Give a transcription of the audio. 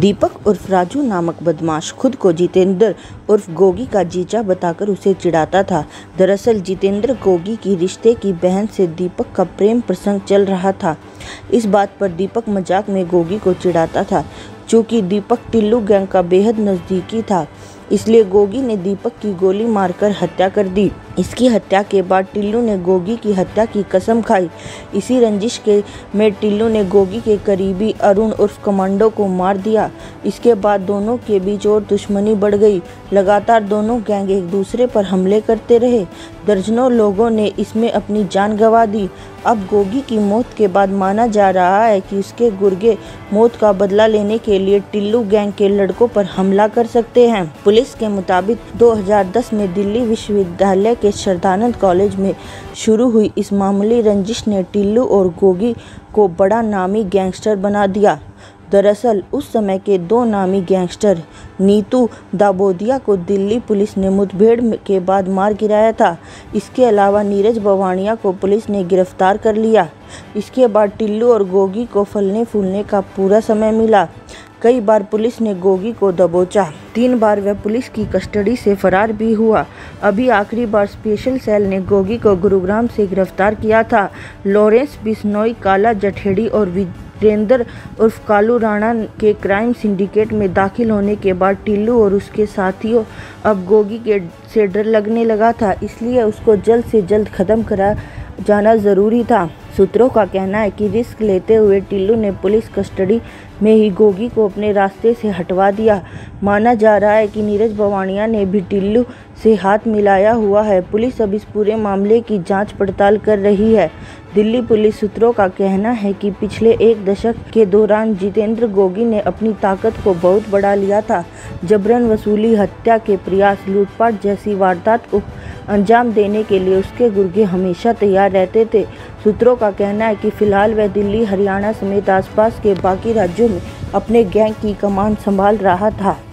दीपक उर्फ राजू नामक बदमाश खुद को जितेंद्र उर्फ गोगी का जीजा बताकर उसे चिढ़ाता था। दरअसल जितेंद्र गोगी की रिश्ते की बहन से दीपक का प्रेम प्रसंग चल रहा था। इस बात पर दीपक मजाक में गोगी को चिढ़ाता था। चूँकि दीपक टिल्लू गैंग का बेहद नज़दीकी था, इसलिए गोगी ने दीपक की गोली मारकर हत्या कर दी। इसकी हत्या के बाद टिल्लू ने गोगी की हत्या की कसम खाई। इसी रंजिश के में टिल्लू ने गोगी के करीबी अरुण उर्फ कमांडो को मार दिया। इसके बाद दोनों के बीच और दुश्मनी बढ़ गई। लगातार दोनों गैंग एक दूसरे पर हमले करते रहे। दर्जनों लोगों ने इसमें अपनी जान गंवा दी। अब गोगी की मौत के बाद माना जा रहा है कि उसके गुर्गे मौत का बदला लेने के लिए टिल्लू गैंग के लड़कों पर हमला कर सकते हैं। पुलिस के मुताबिक 2010 में दिल्ली विश्वविद्यालय के शारदानंद कॉलेज में शुरू हुई इस मामूली रंजिश ने टिल्लू और गोगी को बड़ा नामी गैंगस्टर बना दिया। दरअसल उस समय के दो नामी गैंगस्टर नीतू दाबोदिया को दिल्ली पुलिस ने मुठभेड़ के बाद मार गिराया था। इसके अलावा नीरज बवानिया को पुलिस ने गिरफ्तार कर लिया। इसके बाद टिल्लू और गोगी को फलने फूलने का पूरा समय मिला। कई बार पुलिस ने गोगी को दबोचा। 3 बार वह पुलिस की कस्टडी से फरार भी हुआ। अभी आखिरी बार स्पेशल सेल ने गोगी को गुरुग्राम से गिरफ्तार किया था। लॉरेंस बिस्नोई, काला जठेड़ी और वीरेंद्र उर्फ कालू राणा के क्राइम सिंडिकेट में दाखिल होने के बाद टिल्लू और उसके साथियों अब गोगी के से डर लगने लगा था, इसलिए उसको जल्द से जल्द खत्म करा जाना ज़रूरी था। सूत्रों का कहना है कि रिस्क लेते हुए टिल्लू ने पुलिस कस्टडी में ही गोगी को अपने रास्ते से हटवा दिया। माना जा रहा है कि नीरज बवानिया ने भी टिल्लू से हाथ मिलाया हुआ है। पुलिस अब इस पूरे मामले की जांच पड़ताल कर रही है। दिल्ली पुलिस सूत्रों का कहना है कि पिछले 1 दशक के दौरान जितेंद्र गोगी ने अपनी ताकत को बहुत बढ़ा लिया था। जबरन वसूली, हत्या के प्रयास, लूटपाट जैसी वारदात को अंजाम देने के लिए उसके गुर्गे हमेशा तैयार रहते थे। सूत्रों का कहना है कि फिलहाल वह दिल्ली, हरियाणा समेत आसपास के बाकी राज्यों में अपने गैंग की कमान संभाल रहा था।